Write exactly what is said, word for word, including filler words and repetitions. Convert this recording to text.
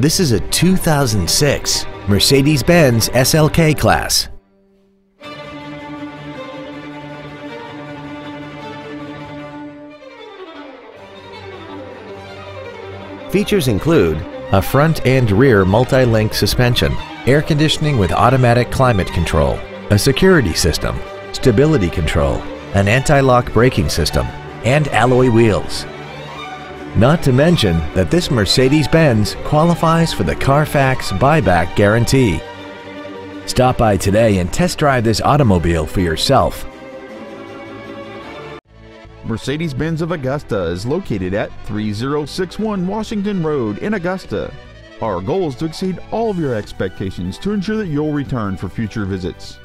This is a two thousand six Mercedes-Benz S L K class. Features include a front and rear multi-link suspension, air conditioning with automatic climate control, a security system, stability control, an anti-lock braking system, and alloy wheels. Not to mention that this Mercedes-Benz qualifies for the Carfax buyback guarantee. Stop by today and test drive this automobile for yourself. Mercedes-Benz of Augusta is located at three zero six one Washington Road in Augusta. Our goal is to exceed all of your expectations to ensure that you'll return for future visits.